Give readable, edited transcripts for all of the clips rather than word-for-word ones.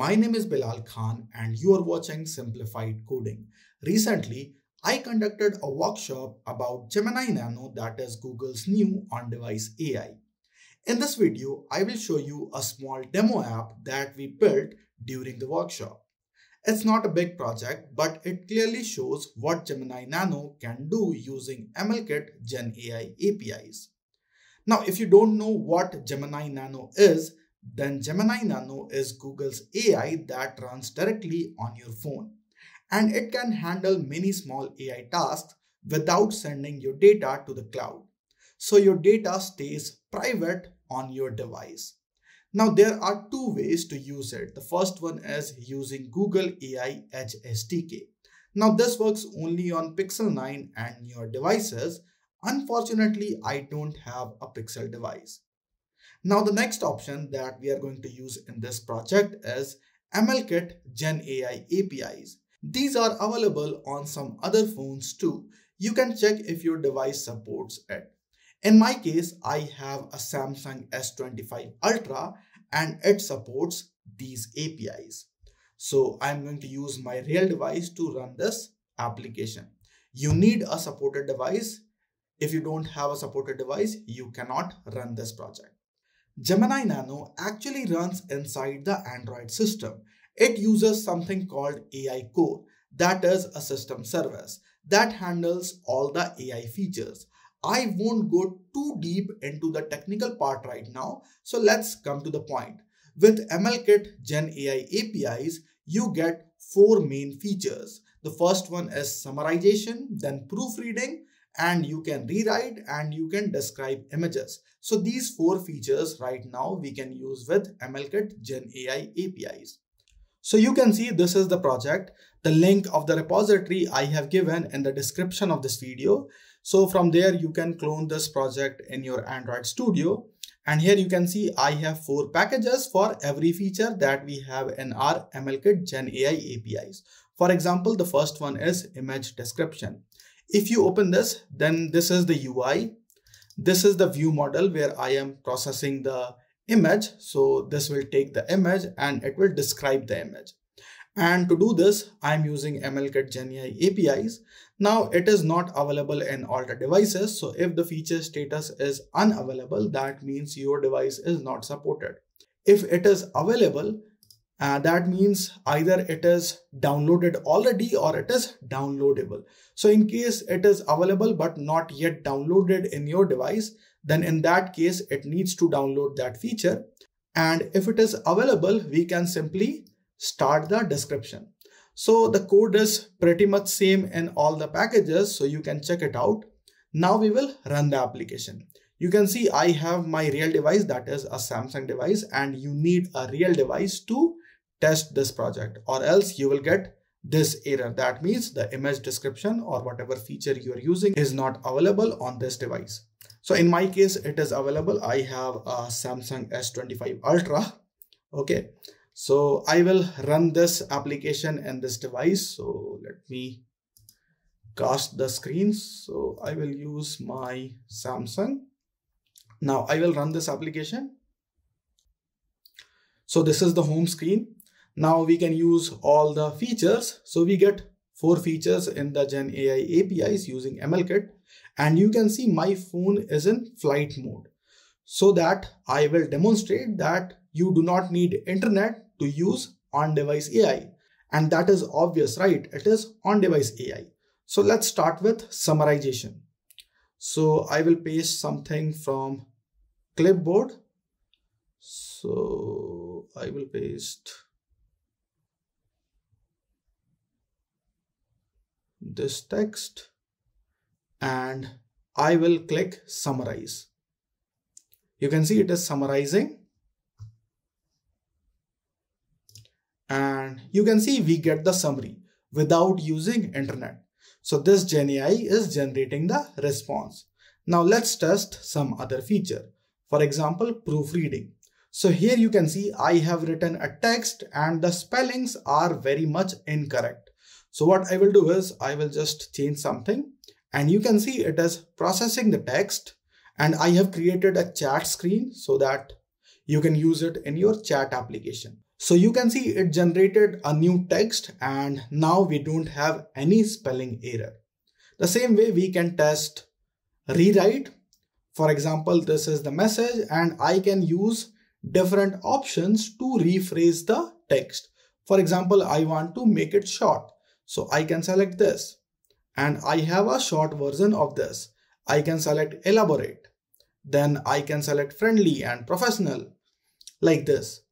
My name is Bilal Khan and you are watching Simplified Coding. Recently, I conducted a workshop about Gemini Nano, that is Google's new on-device AI. In this video, I will show you a small demo app that we built during the workshop. It's not a big project, but it clearly shows what Gemini Nano can do using ML Kit Gen AI APIs. Now, if you don't know what Gemini Nano is, then Gemini Nano is Google's AI that runs directly on your phone, and it can handle many small AI tasks without sending your data to the cloud. So your data stays private on your device. Now there are two ways to use it. The first one is using Google AI Edge SDK. Now this works only on Pixel 9 and your devices. Unfortunately, I don't have a Pixel device. Now the next option that we are going to use in this project is ML Kit Gen AI APIs. These are available on some other phones too. You can check if your device supports it. In my case, I have a Samsung S25 Ultra and it supports these APIs. So I'm going to use my real device to run this application. You need a supported device. If you don't have a supported device, you cannot run this project. Gemini Nano actually runs inside the Android system. It uses something called AI Core, that is a system service that handles all the AI features. I won't go too deep into the technical part right now, so let's come to the point. With ML Kit Gen AI APIs, you get four main features. The first one is summarization, then proofreading, and you can rewrite and you can describe images. So these four features right now we can use with ML Kit Gen AI APIs. So you can see this is the project. The link of the repository I have given in the description of this video. So from there you can clone this project in your Android Studio. And here you can see I have four packages for every feature that we have in our ML Kit Gen AI APIs. For example, the first one is image description. If you open this, then this is the UI. This is the view model where I am processing the image. So this will take the image and it will describe the image. And to do this, I'm using ML Kit Gen AI APIs. Now it is not available in all the devices. So if the feature status is unavailable, that means your device is not supported. If it is available, that means either it is downloaded already or it is downloadable. So in case it is available but not yet downloaded in your device, then in that case it needs to download that feature. And if it is available, we can simply start the description. So the code is pretty much same in all the packages, so you can check it out. Now we will run the application. You can see I have my real device, that is a Samsung device, and you need a real device to test this project, or else you will get this error. That means the image description or whatever feature you are using is not available on this device. So in my case, it is available. I have a Samsung S25 Ultra. Okay, so I will run this application in this device. So let me cast the screen. So I will use my Samsung. Now I will run this application. So this is the home screen. Now we can use all the features. So we get four features in the Gen AI APIs using ML Kit. And you can see my phone is in flight mode, so that I will demonstrate that you do not need internet to use on-device AI. And that is obvious, right? It is on-device AI. So let's start with summarization. So I will paste something from clipboard. So I will paste this text and I will click summarize. You can see it is summarizing. And you can see we get the summary without using internet. So this Gen AI is generating the response. Now let's test some other feature. For example, proofreading. So here you can see I have written a text and the spellings are very much incorrect. So what I will do is I will just change something and you can see it is processing the text, and I have created a chat screen so that you can use it in your chat application. So you can see it generated a new text and now we don't have any spelling error. The same way we can test rewrite. For example, this is the message and I can use different options to rephrase the text. For example, I want to make it short. So I can select this and I have a short version of this. I can select elaborate. Then I can select friendly and professional like this.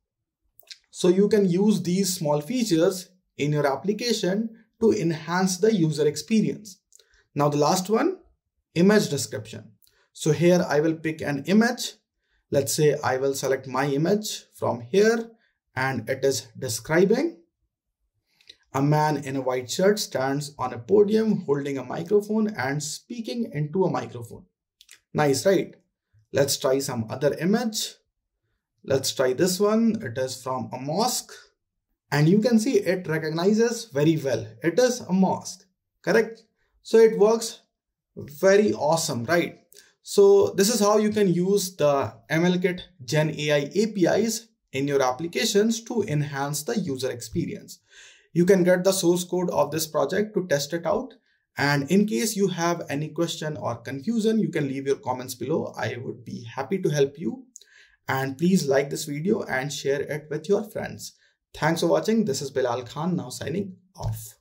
So you can use these small features in your application to enhance the user experience. Now the last one, image description. So here I will pick an image. Let's say I will select my image from here and it is describing. A man in a white shirt stands on a podium holding a microphone and speaking into a microphone. Nice, right? Let's try some other image. Let's try this one. It is from a mosque and you can see it recognizes very well. It is a mosque, correct? So it works very awesome, right? So this is how you can use the ML Kit Gen AI APIs in your applications to enhance the user experience. You can get the source code of this project to test it out. And in case you have any question or confusion, you can leave your comments below. I would be happy to help you. And please like this video and share it with your friends. Thanks for watching. This is Bilal Khan now signing off.